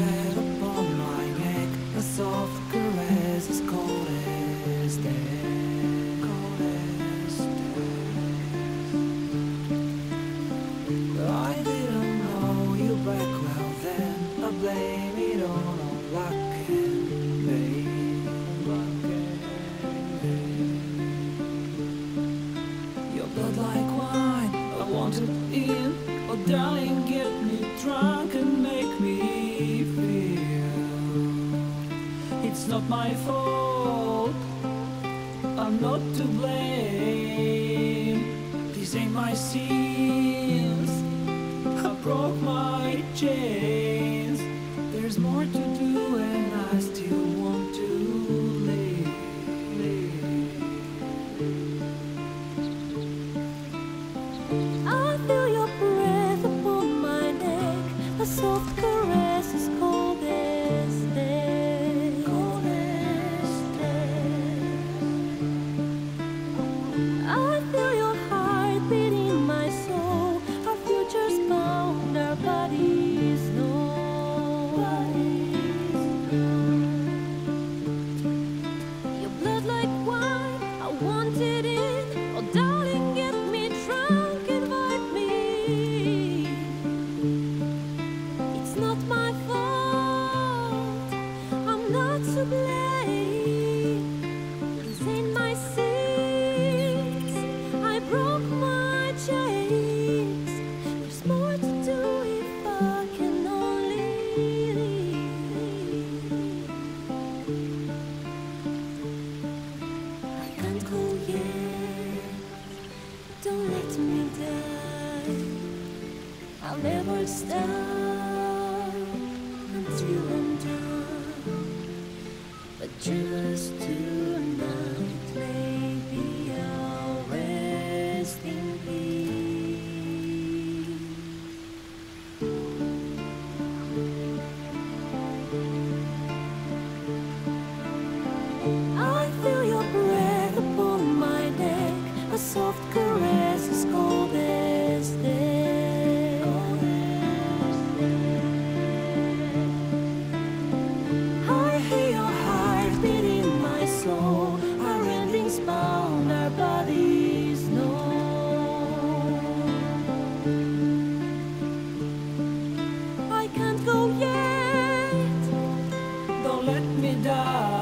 head upon my neck, a soft caress as cold as death, cold as death. I didn't know you back well then, I blame it all on luck and fate. Your blood like wine, I want it in. Oh darling, get me drunk and make me. It's not my fault, I'm not to blame. These ain't my sins, I broke my chains. There's more to do and I still want to live. I feel your breath upon my neck, a soft caress is cold as death. Don't let me die, I'll never stop until I'm done. But just tonight, maybe I'll rest in peace. I feel your breath upon my neck, a soft caress is cold as death. I hear your heart beat in my soul. Our endings bound, our bodies know. I can't go yet. Don't let me die.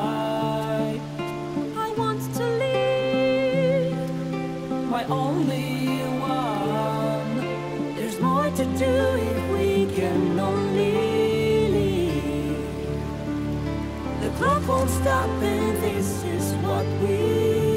My only one. There's more to do if we can only leave. The clock won't stop and this is what we